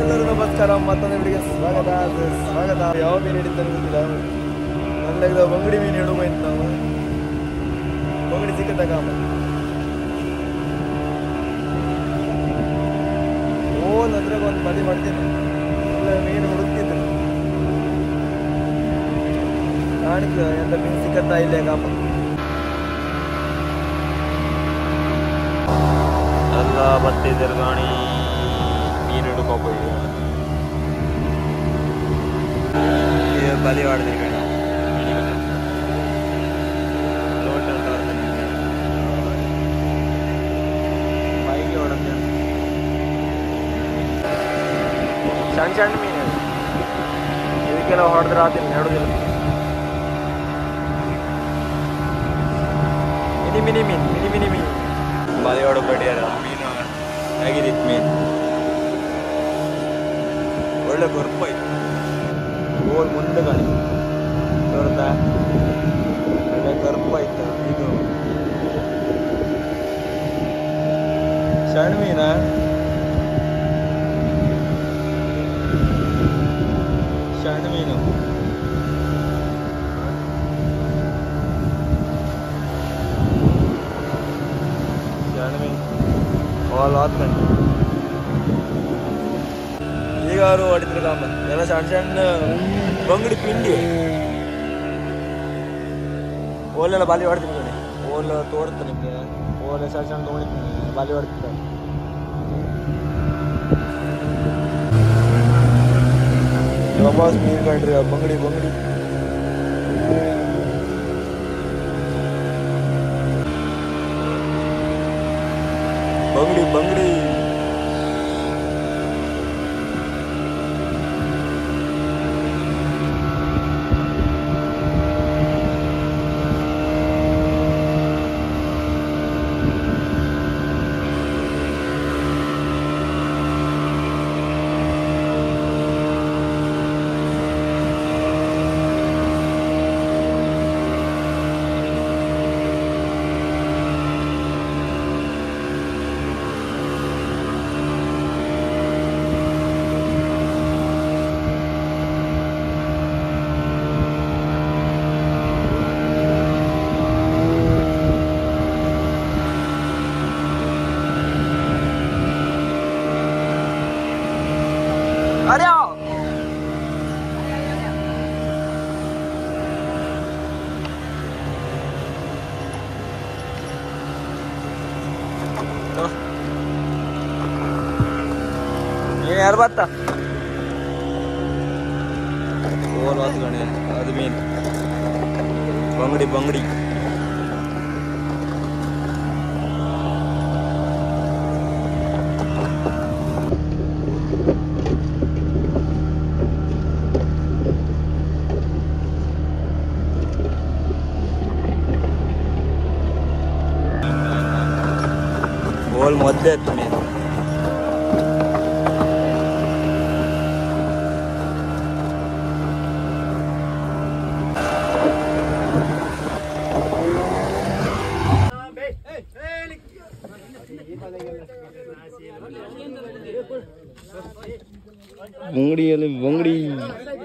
ಎಲ್ಲರಿಗೂ ನಮಸ್ಕಾರ ಮತ್ತೊಂದು ವಿಡಿಯೋಗೆ ಸ್ವಾಗತ ಸ್ವಾಗತ ಯಾವ ಮೀನು ಹಿಡಿತ ಅಂತ ಗೊತ್ತಿಲ್ಲ ನನಗೆ ಬಂಗಡಿ ಮೀನು ಹಿಡಿದು ಅಂತ ನಾವು ಬಂಗಡಿ ಸಿಕ್ಕದಾಗ ಓನ್ ಅಂದ್ರೆ ಒಂದು ಪದಿ ಮಾಡ್ತೀನಿ ಮೀನು ಹುಡುಕ್ತಿದ್ರು ಕಾಣಿಕೆ ಎಂತ ಮೀನು ಸಿಕ್ಕತ್ತಾ ಇಲ್ಲ ಕಾಪ ಅಲ್ಲ ಬತ್ತಿದ್ರು ಕಾಣಿ بلي وارد كذا. لوتر دار كذا. بايك وارد كذا. شان مين؟ يمكن لو هارد راتين هذا جل. ميني مين. بالي وارد بديا راه مين وارد. هاكي ريت مين. ولا كورباي. ಗೋಲ್ ಮುಂದೆ ಗಾಡಿ ನೋಡ್ತಾ ಒಳ್ಳೆ ಗರ್ಭ ಆಯ್ತು ಇದು ಸಣ್ಣ ಮೀನ ಸಣ್ಣ ಮೀನು ಆಲ್ ಆದ್ಮೇಲೆ ಈಗ ಅವರು ಹೊಡಿದ್ರು ಕಾಮ ಎಲ್ಲ ಸಣ್ಣ ಬಂಗಡಿ ಪಿಂಡಿ ಓಲೆಲ್ಲ ಬಾಲಿ ಹೊಡ್ತಿರ್ತಾನೆ ಓಲ್ ತೋಡ್ತಾನೆ ಓಲೆ ಸಣ್ಣ ಸಣ್ಣ ತಗೊಂಡಿರ್ತಾನೆ ಬಾಲಿ ಹೊಡ್ತಿರ್ತಾನೆ ವಾಪಸ್ ಮೀನು ಕಂಡ್ರಿ ಬಂಗಡಿ ಬಂಗಡಿ ಬಂಗಡಿ ಬಂಗಡಿ يا ربطة أول واحد غني هذا مين بانغدي أول مدة مين بنغري مانج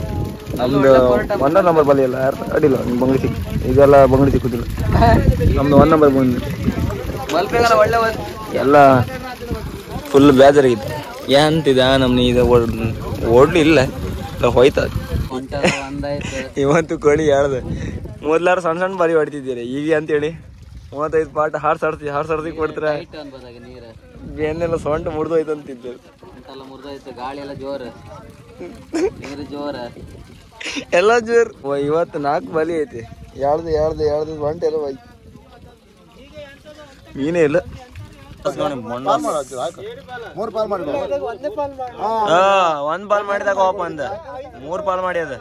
ನಮ್ದು ಒನ್ ನಂಬರ್ ಬಲಿ ಎಲ್ಲ ಅಡಿಲ್ಲ ಬಂಗಡಿ ಸಿಕ್ಕ ಇದೆಲ್ಲ ಬಂಗಡಿ ಸಿಕ್ಕುದಿಲ್ಲ ನಮ್ದು ಒನ್ ನಂಬರ್ ಬಂಗಡಿ ಎಲ್ಲ ಫುಲ್ ಬೇಜಾರಾಗಿತ್ತು ಏನಂತಿದ ನಮ್ನ ಈಗ ಓಡ್ಲಿಲ್ಲ ಹೋಯ್ತದ ಇವಂತೂ ಕೋಳಿ ಯಾರ್ದ ಮೊದಲಾರ ಸಣ್ಣ ಸಣ್ಣ ಬಾರಿ ಹೊಡಿತಿದ್ದೀರಿ ಈಗ ಅಂತ ಹೇಳಿ 35 ಪಾಟ್ ಹಾರ್ಸರ್ತಿ ಕೊಡ್ತರ ಏನೆಲ್ಲ ಸೊಂಟ ಮುರಿದು ಹೋಯ್ತು ಅಂತಿದ್ದೆ ಅಂತಲ್ಲ ಮುರಿದು ಹೋಯ್ತು ಗಾಳಿ ಎಲ್ಲ ಜೋರ ನೀರು ಜೋರ ಎಲ್ಲ ಜೋರ ಇವತ್ತು 4 ಬಲಿ ಐತಿ ಯಾರ್ದು ಸೊಂಟ ಎಲ್ಲ ಹೋಯ್ತು ಮೀನೇ ಇಲ್ಲ ಒಂದ್ ಪಾಲ್ ಮಾಡಿದಾಗ ಓಪ ಅಂದ 3 ಪಾಲ್ ಮಾಡಿ ಅದ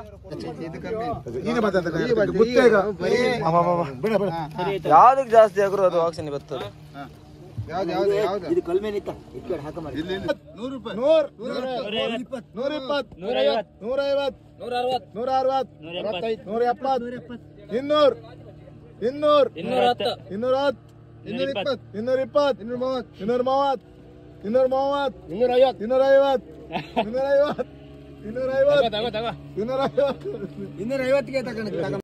ಯಾವ್ದಕ್ ಜಾಸ್ತಿ ಆಗ್ರು ಅದು ಆಕ್ಷನ್ ಬರ್ತದೆ ಇನ್ನೂರ ಐವತ್ತು